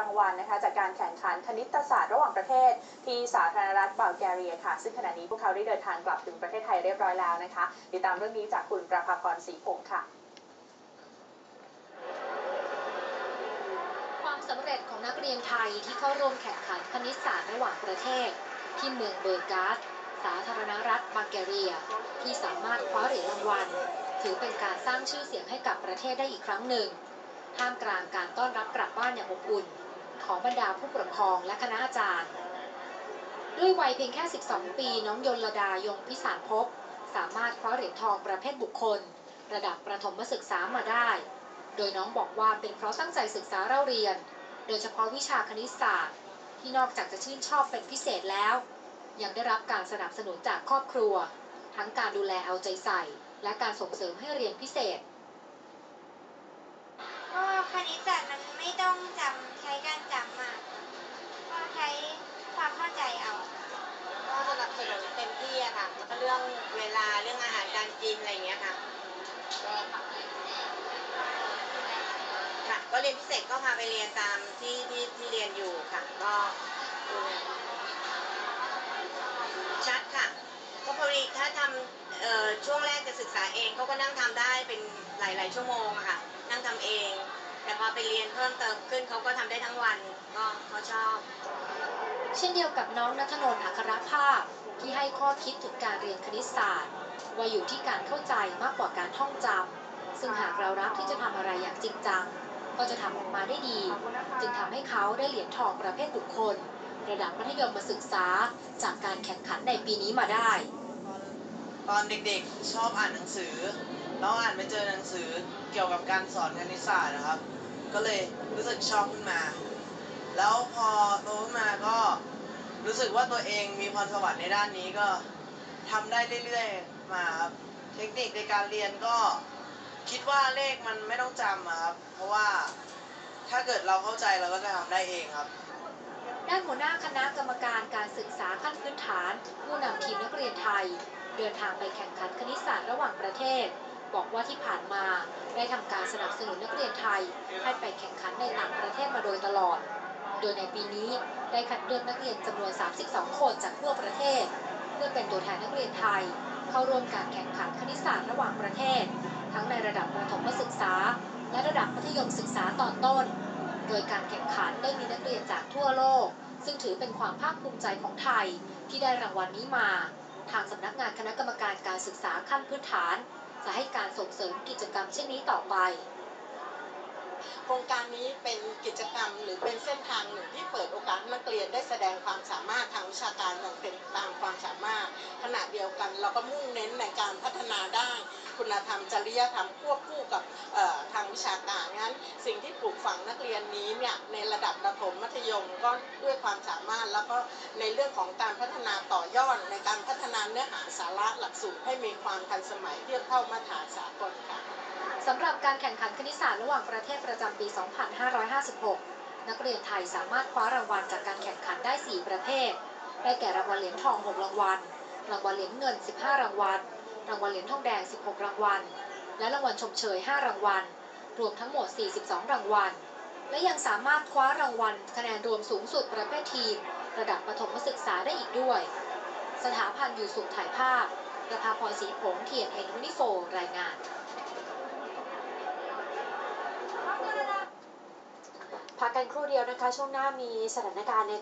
รางวัลนะคะจากการแข่งขันคณิตศาสตร์ระหว่างประเทศที่สาธารณรัฐบัลแกเรียค่ะซึ่งขณะนี้พวกเขาได้เดินทางกลับถึงประเทศไทยเรียบร้อยแล้วนะคะติดตามเรื่องนี้จากคุณประภากร ศรีพงษ์ค่ะความสำเร็จของนักเรียนไทยที่เข้าร่วมแข่งขันคณิตศาสตร์ระหว่างประเทศที่เมืองเบอร์กาสสาธารณรัฐบัลแกเรียที่สามารถคว้าเหรียญรางวัลถือเป็นการสร้างชื่อเสียงให้กับประเทศได้อีกครั้งหนึ่งท่ามกลางการต้อนรับกลับบ้านอย่างอบอุ่นของบรรดาผู้ปกครองและคณะอาจารย์ด้วยวัยเพียงแค่12ปีน้องยลลดายงพิสารภพสามารถคว้าเหรียญทองประเภทบุคคลระดับประถมศึกษามาได้โดยน้องบอกว่าเป็นเพราะตั้งใจศึกษาเล่าเรียนโดยเฉพาะวิชาคณิตศาสตร์ที่นอกจากจะชื่นชอบเป็นพิเศษแล้วยังได้รับการสนับสนุนจากครอบครัวทั้งการดูแลเอาใจใส่และการส่งเสริมให้เรียนพิเศษก็คณิตศาสตร์มันไม่ต้องจำใช้การจำมากก็ใช้ความเข้าใจเอาก็สนับสนุนเต็มที่อะค่ะแล้วก็เรื่องเวลาเรื่องอาหารการกินอะไรอย่างเงี้ยค่ะก็เรียนพิเศษก็พาไปเรียนตามที่เรียนอยู่ค่ะก็ชัดค่ะก็พอดีถ้าทำช่วงแรกจะศึกษาเองเขาก็นั่งทำได้เป็นหลายๆชั่วโมงอะค่ะนั่งทำเองแต่พอไปเรียนเพิ่มเติมขึ้นเขาก็ทำได้ทั้งวันก็เขาชอบเช่นเดียวกับน้องณัฐนนท์อัครภาพที่ให้ข้อคิดถึงการเรียนคณิตศาสตร์ว่าอยู่ที่การเข้าใจมากกว่าการท่องจำซึ่งหากเรารักที่จะทำอะไรอย่างจริงจังก็จะทำออกมาได้ดีจึงทำให้เขาได้เหรียญทองประเภทบุคคลระดับมัธยมศึกษาจากการแข่งขันในปีนี้มาได้ตอนเด็กๆชอบอ่านหนังสือน้องอ่านไปเจอหนังสือเกี่ยวกับการสอนคณิตศาสตร์นะครับก็เลยรู้สึกชอบขึ้นมาแล้วพอโตขึ้นมาก็รู้สึกว่าตัวเองมีพรสวรรค์ในด้านนี้ก็ทำได้เรื่อยๆมาครับเทคนิคในการเรียนก็คิดว่าเลขมันไม่ต้องจำครับเพราะว่าถ้าเกิดเราเข้าใจเราก็จะทำได้เองครับด้านหัวหน้าคณะกรรมการการศึกษาขั้นพื้นฐานผู้นำทีมนักเรียนไทยเดินทางไปแข่งขันคณิตศาสตร์ระหว่างประเทศบอกว่าที่ผ่านมาได้ทำการสนับสนุนนักเรียนไทยให้ไปแข่งขันในต่างประเทศมาโดยตลอดโดยในปีนี้ได้คัดเลือกนักเรียนจำนวน32คนจากทั่วประเทศเพื่อเป็นตัวแทนนักเรียนไทยเข้าร่วมการแข่งขันคณิตศาสตร์ระหว่างประเทศทั้งในระดับประถมศึกษาและระดับมัธยมศึกษาตอนต้นโดยการแข่งขันได้มีนักเรียนจากทั่วโลกซึ่งถือเป็นความภาคภูมิใจของไทยที่ได้รางวัลนี้มาทางสำนักงานคณะกรรมการการศึกษาขั้นพื้นฐานจะให้การส่งเสริมกิจกรรมเช่นนี้ต่อไปโครงการนี้เป็นกิจกรรมหรือเป็นเส้นทางหนึ่งที่เปิดโอกาสนักเรียนได้แสดงความสามารถทางวิชาการอย่างเต็มตามความสามารถขณะเดียวกันเราก็มุ่งเน้นในการพัฒนาด้านคุณธรรมจริยธรรมควบคู่กับทางวิชาการงั้นสิ่งที่ปลูกฝังนักเรียนนี้เนี่ยในระดับประถมมัธยมก็ด้วยความสามารถแล้วก็ในเรื่องของการพัฒนาต่อยอดในการพัฒนาเนื้อหาสาระหลักสูตรให้มีความทันสมัยเทียบเท่ามาตรฐานสากลค่ะสำหรับการแข่งขันคณิตศาสตร์ระหว่างประเทศประจำปี 2556 นักเรียนไทยสามารถคว้ารางวัลจากการแข่งขันได้ 4 ประเภทได้แก่รางวัลเหรียญทอง 6 รางวัลรางวัลเหรียญเงิน 15 รางวัลรางวัลเหรียญทองแดง 16 รางวัลและรางวัลชมเชย 5 รางวัลรวมทั้งหมด 42 รางวัลและยังสามารถคว้ารางวัลคะแนนรวมสูงสุดประเภททีมระดับประถมศึกษาได้อีกด้วยสถาพันธ์อยู่สุขถ่ายภาพประภากร ศรีพงษ์ TNN24 รายงานพักกันครู่เดียวนะคะช่วงหน้ามีสถานการณ์ใน